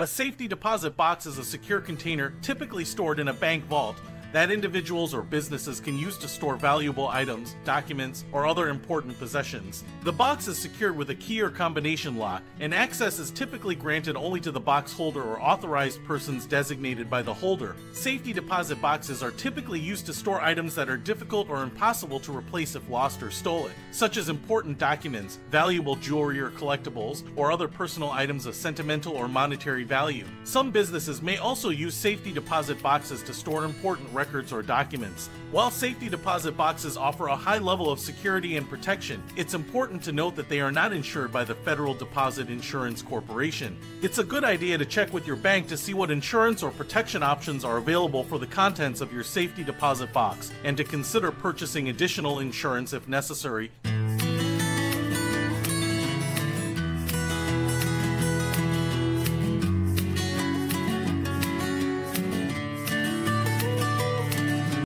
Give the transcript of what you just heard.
A safety deposit box is a secure container typically stored in a bank vault that individuals or businesses can use to store valuable items, documents, or other important possessions. The box is secured with a key or combination lock, and access is typically granted only to the box holder or authorized persons designated by the holder. Safety deposit boxes are typically used to store items that are difficult or impossible to replace if lost or stolen, such as important documents, valuable jewelry or collectibles, or other personal items of sentimental or monetary value. Some businesses may also use safety deposit boxes to store important records or documents. While safety deposit boxes offer a high level of security and protection, it's important to note that they are not insured by the Federal Deposit Insurance Corporation. It's a good idea to check with your bank to see what insurance or protection options are available for the contents of your safety deposit box, and to consider purchasing additional insurance if necessary.